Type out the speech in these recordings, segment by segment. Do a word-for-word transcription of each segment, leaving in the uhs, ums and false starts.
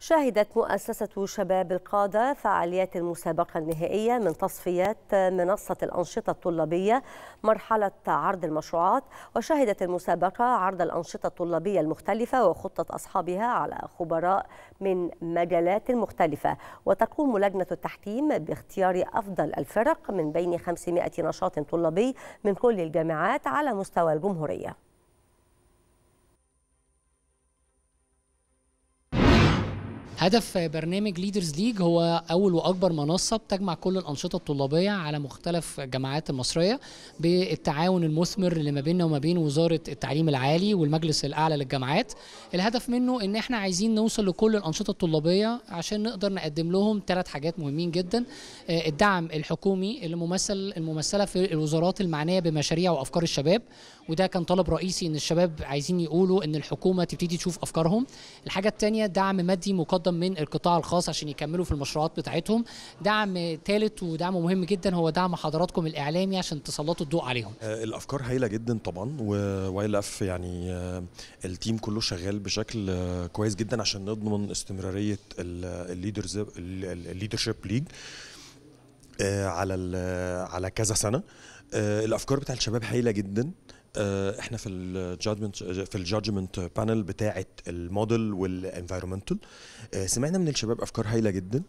شهدت مؤسسة شباب القادة فعاليات المسابقة النهائية من تصفيات منصة الأنشطة الطلابية مرحلة عرض المشروعات، وشهدت المسابقة عرض الأنشطة الطلابية المختلفة وخطة أصحابها على خبراء من مجالات مختلفة. وتقوم لجنة التحكيم باختيار أفضل الفرق من بين خمسمائة نشاط طلابي من كل الجامعات على مستوى الجمهورية. هدف برنامج ليدرز ليج هو أول وأكبر منصة بتجمع كل الأنشطة الطلابية على مختلف الجامعات المصرية بالتعاون المثمر اللي ما بيننا وما بين وزارة التعليم العالي والمجلس الأعلى للجامعات. الهدف منه إن إحنا عايزين نوصل لكل الأنشطة الطلابية عشان نقدر نقدم لهم ثلاث حاجات مهمين جدا: الدعم الحكومي اللي ممثل الممثلة في الوزارات المعنية بمشاريع وأفكار الشباب، وده كان طلب رئيسي إن الشباب عايزين يقولوا إن الحكومة تبتدي تشوف أفكارهم. الحاجة الثانية دعم مادي مقدم من القطاع الخاص عشان يكملوا في المشروعات بتاعتهم. دعم ثالث ودعم مهم جدا هو دعم حضراتكم الإعلامي عشان تسلطوا الضوء عليهم. الأفكار هايلة جدا طبعا، ووايلف يعني التيم كله شغال بشكل كويس جدا عشان نضمن استمرارية الليدرز الليدرشيب ليج على على كذا سنة. الأفكار بتاع الشباب هايلة جدا. احنا في الجادجمنت في الجادجمنت بانل بتاعه الموديل والانفايرمنتال سمعنا من الشباب افكار هايله جدا.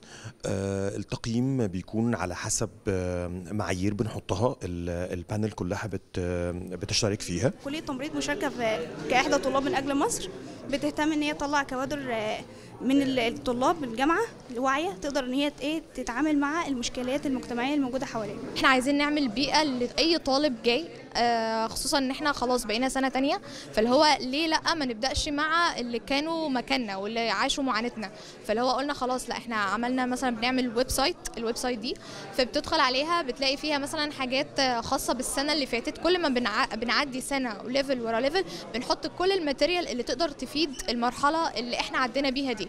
التقييم بيكون على حسب معايير بنحطها البانل كلها بتشترك فيها. كليه تمريض مشاركه كاحدى طلاب من اجل مصر، بتهتم ان هي تطلع كوادر من الطلاب من الجامعه واعيه تقدر ان هي ايه تتعامل مع المشكلات المجتمعيه الموجوده حوالينا. احنا عايزين نعمل بيئه لاي طالب جاي، خصوصا ان احنا خلاص بقينا سنه تانية، فاللي هو ليه لا ما نبداش مع اللي كانوا مكاننا واللي عاشوا معاناتنا. فاللي هو قلنا خلاص لا احنا عملنا مثلا بنعمل ويب سايت، الويب سايت دي فبتدخل عليها بتلاقي فيها مثلا حاجات خاصه بالسنه اللي فاتت. كل ما بنع... بنعدي سنه وليفل ورا ليفل بنحط كل الماتيريال اللي تقدر تفيد المرحله اللي احنا عدينا بيها دي.